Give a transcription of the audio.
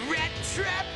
Rattrap.